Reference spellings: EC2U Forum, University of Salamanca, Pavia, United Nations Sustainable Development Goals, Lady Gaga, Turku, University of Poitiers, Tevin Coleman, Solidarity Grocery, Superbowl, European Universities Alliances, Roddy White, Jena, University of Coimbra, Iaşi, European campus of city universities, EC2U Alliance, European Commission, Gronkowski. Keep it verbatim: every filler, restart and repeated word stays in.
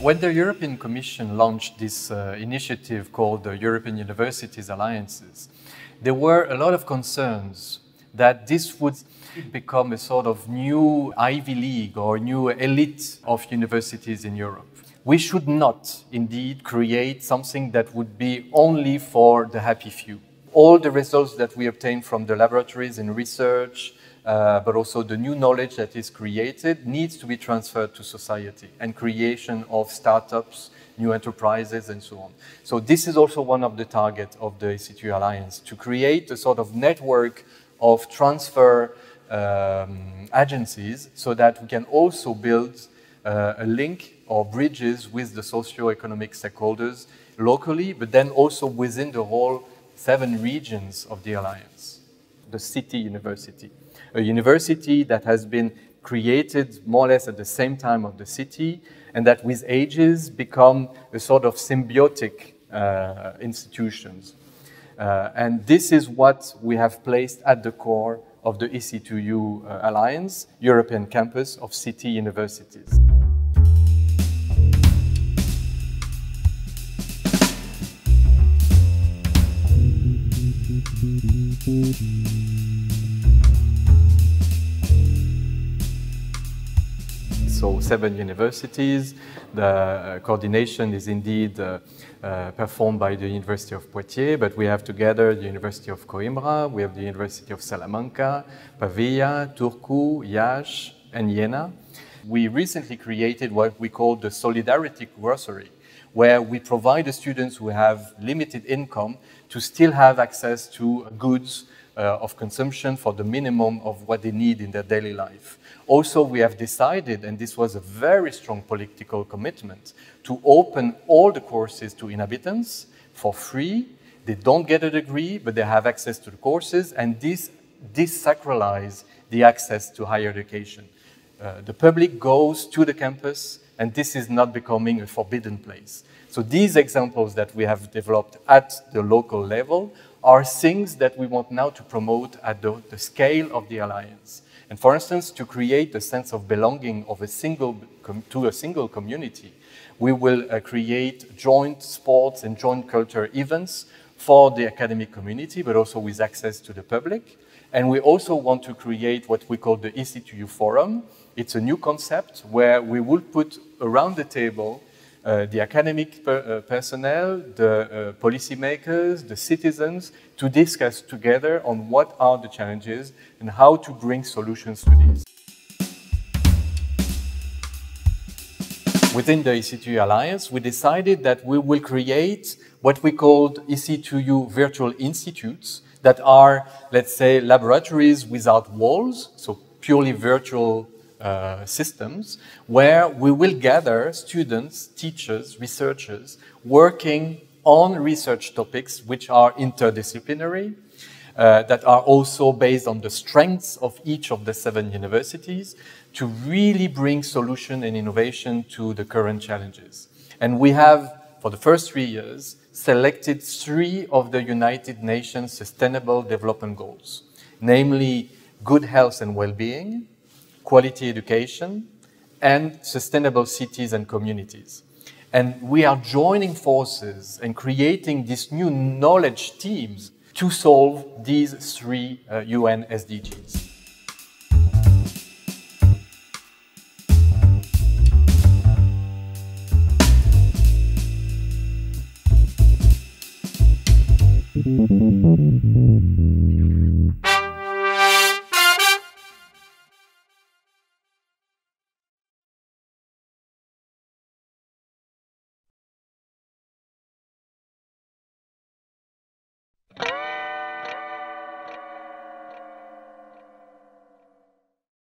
When the European Commission launched this uh, initiative called the European Universities Alliances, there were a lot of concerns that this would become a sort of new Ivy League or new elite of universities in Europe. We should not, indeed, create something that would be only for the happy few. All the results that we obtain from the laboratories in research, Uh, but also the new knowledge that is created needs to be transferred to society and creation of startups, new enterprises and so on. So this is also one of the targets of the E C two U Alliance, to create a sort of network of transfer um, agencies so that we can also build uh, a link or bridges with the socio-economic stakeholders locally, but then also within the whole seven regions of the Alliance, the city university. A university that has been created more or less at the same time of the city, and that with ages become a sort of symbiotic uh, institutions. Uh, and this is what we have placed at the core of the E C two U uh, Alliance, European Campus of City Universities. So seven universities, the coordination is indeed uh, uh, performed by the University of Poitiers, but we have together the University of Coimbra, we have the University of Salamanca, Pavia, Turku, Iaşi and Jena. We recently created what we call the Solidarity Grocery, where we provide the students who have limited income to still have access to goods Uh, of consumption for the minimum of what they need in their daily life. Also, we have decided, and this was a very strong political commitment, to open all the courses to inhabitants for free. They don't get a degree, but they have access to the courses, and this desacralize the access to higher education. Uh, the public goes to the campus, and this is not becoming a forbidden place. So these examples that we have developed at the local level are things that we want now to promote at the, the scale of the Alliance. And for instance, to create a sense of belonging of a single com to a single community, we will uh, create joint sports and joint culture events for the academic community, but also with access to the public. And we also want to create what we call the E C two U Forum. It's a new concept where we will put around the table Uh, the academic per, uh, personnel, the uh, policymakers, the citizens, to discuss together on what are the challenges and how to bring solutions to these. Within the E C two U Alliance, we decided that we will create what we called E C two U virtual institutes that are, let's say, laboratories without walls, so purely virtual Uh, systems where we will gather students, teachers, researchers working on research topics which are interdisciplinary, uh, that are also based on the strengths of each of the seven universities to really bring solution and innovation to the current challenges. And we have, for the first three years, selected three of the United Nations Sustainable Development Goals, namely good health and well-being, quality education, and sustainable cities and communities. And we are joining forces and creating these new knowledge teams to solve these three uh, U N S D Gs.